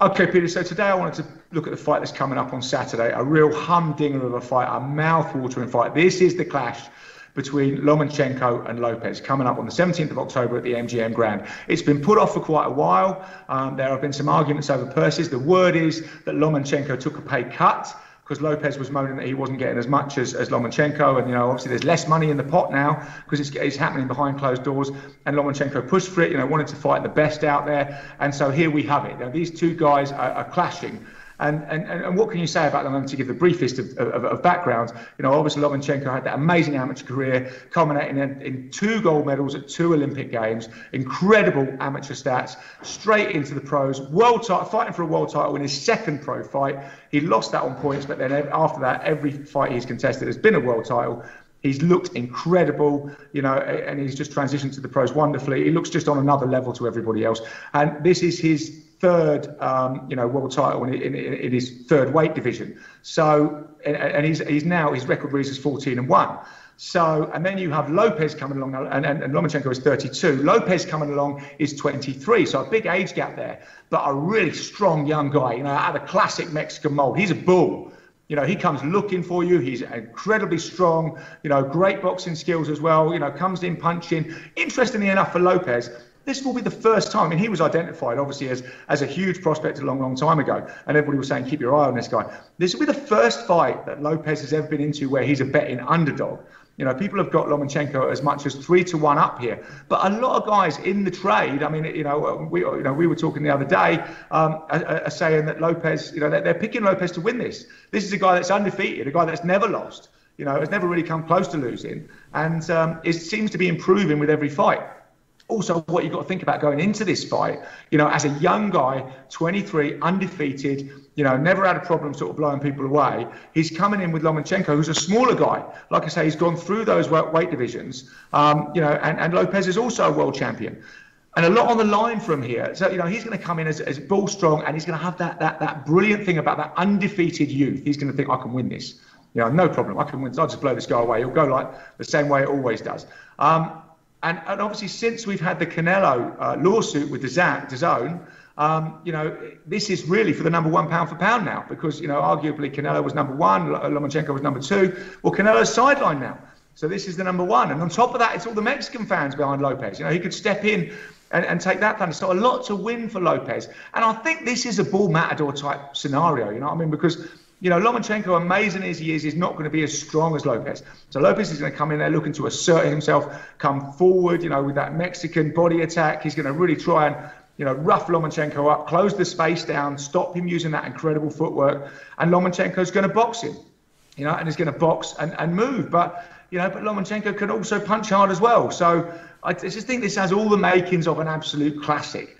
Okay, Peter, so today I wanted to look at the fight that's coming up on Saturday, a real humdinger of a fight, a mouth-watering fight. This is the clash between Lomachenko and Lopez, coming up on the 17th of October at the MGM Grand. It's been put off for quite a while. There have been some arguments over purses. The word is that Lomachenko took a pay cut because Lopez was moaning that he wasn't getting as much as Lomachenko. And, you know, obviously there's less money in the pot now because it's happening behind closed doors. And Lomachenko pushed for it, you know, wanted to fight the best out there. And so here we have it. Now, these two guys are clashing. And what can you say about them to give the briefest of background? You know, obviously Lomachenko had that amazing amateur career, culminating in 2 gold medals at 2 Olympic Games, incredible amateur stats, straight into the pros, fighting for a world title in his second pro fight. He lost that on points, but then after that, every fight he's contested has been a world title. He's looked incredible, you know, and he's just transitioned to the pros wonderfully. He looks just on another level to everybody else. And this is his third, you know, world title in his third weight division. So, and his record reads as 14-1. So, and then you have Lopez coming along, and Lomachenko is 32. Lopez coming along is 23, so a big age gap there. But a really strong young guy, you know, out of the classic Mexican mold. He's a bull. You know, he comes looking for you. He's incredibly strong, you know, great boxing skills as well, you know, comes in punching. Interestingly enough for Lopez, this will be the first time, and he was identified obviously as a huge prospect a long, long time ago. And everybody was saying, keep your eye on this guy. This will be the first fight that Lopez has ever been into where he's a betting underdog. You know, people have got Lomachenko as much as 3-1 up here, but a lot of guys in the trade, I mean, we were talking the other day, are saying that Lopez, you know, that they're picking Lopez to win this. This is a guy that's undefeated, a guy that's never lost, you know, has never really come close to losing, and it seems to be improving with every fight. Also, what you've got to think about going into this fight, you know, as a young guy, 23, undefeated, you know, never had a problem sort of blowing people away. He's coming in with Lomachenko, who's a smaller guy. Like I say, he's gone through those weight divisions, you know, and Lopez is also a world champion. And a lot on the line from here. So, you know, he's going to come in as bull strong, and he's going to have that brilliant thing about that undefeated youth. He's going to think, I can win this. You know, no problem. I can win this. I'll just blow this guy away. He'll go like the same way it always does. And obviously, since we've had the Canelo lawsuit with DAZN, you know, this is really for the number one pound for pound now, because, you know, arguably Canelo was number one, Lomachenko was number two. Well, Canelo's sidelined now. So this is the number one. And on top of that, it's all the Mexican fans behind Lopez. You know, he could step in and take that thunder. So a lot to win for Lopez. And I think this is a bull matador type scenario, you know what I mean? Because, you know, Lomachenko, amazing as he is not going to be as strong as Lopez. So Lopez is going to come in there looking to assert himself, come forward, you know, with that Mexican body attack. He's going to really try and, you know, rough Lomachenko up, close the space down, stop him using that incredible footwork. And Lomachenko's going to box him, you know, and he's going to box and move. But, you know, but Lomachenko can also punch hard as well. So I just think this has all the makings of an absolute classic.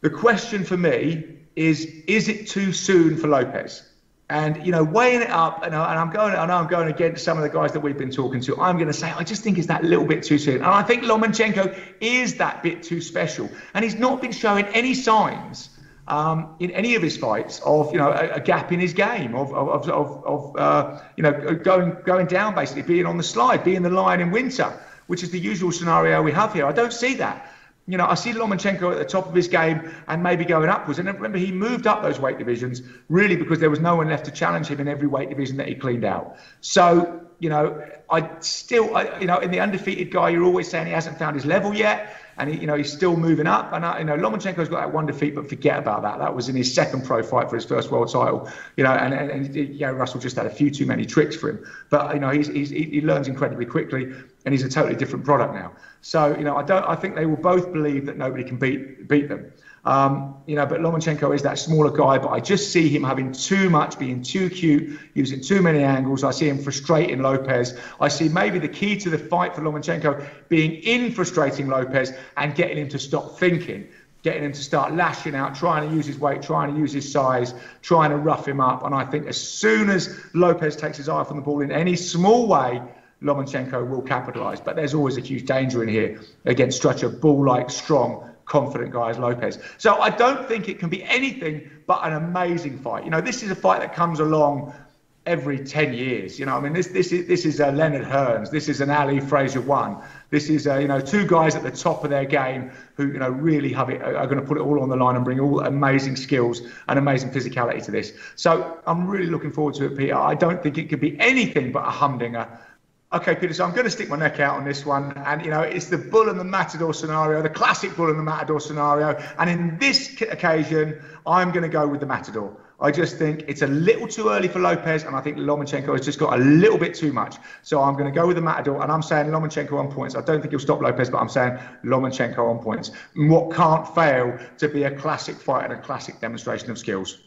The question for me is it too soon for Lopez? And, you know, weighing it up, and I'm going against some of the guys that we've been talking to, I'm going to say, I just think it's that little bit too soon. And I think Lomachenko is that bit too special. And he's not been showing any signs in any of his fights of, you know, a gap in his game, you know, going down, basically, being on the slide, being the lion in winter, which is the usual scenario we have here. I don't see that. You know, I see Lomachenko at the top of his game and maybe going upwards. And remember, he moved up those weight divisions really because there was no one left to challenge him in every weight division that he cleaned out. So, you know, you know, in the undefeated guy, you're always saying he hasn't found his level yet. And, you know, he's still moving up. And, you know, Lomachenko's got that one defeat, but forget about that. That was in his second pro fight for his first world title. You know, and yeah, Russell just had a few too many tricks for him. But, you know, he learns incredibly quickly, and he's a totally different product now. So, you know, I think they will both believe that nobody can beat them. You know, but Lomachenko is that smaller guy, but I just see him having too much, being too cute, using too many angles. I see him frustrating Lopez. I see maybe the key to the fight for Lomachenko being in frustrating Lopez and getting him to stop thinking, getting him to start lashing out, trying to use his weight, trying to use his size, trying to rough him up. And I think as soon as Lopez takes his eye from the ball in any small way, Lomachenko will capitalize. But there's always a huge danger in here against such a bull-like, strong, confident guy as Lopez. So I don't think it can be anything but an amazing fight. You know, this is a fight that comes along every 10 years. You know, I mean, this is a Leonard Hearns, this is an Ali Fraser one, this is a, you know, two guys at the top of their game who, you know, really have it, are going to put it all on the line and bring all amazing skills and amazing physicality to this. So I'm really looking forward to it, Peter. I don't think it could be anything but a humdinger. Okay, Peter, so I'm going to stick my neck out on this one. And, you know, it's the bull and the matador scenario, the classic bull and the matador scenario. And in this occasion, I'm going to go with the matador. I just think it's a little too early for Lopez, and I think Lomachenko has just got a little bit too much. So I'm going to go with the matador, and I'm saying Lomachenko on points. I don't think he'll stop Lopez, but I'm saying Lomachenko on points. What can't fail to be a classic fight and a classic demonstration of skills.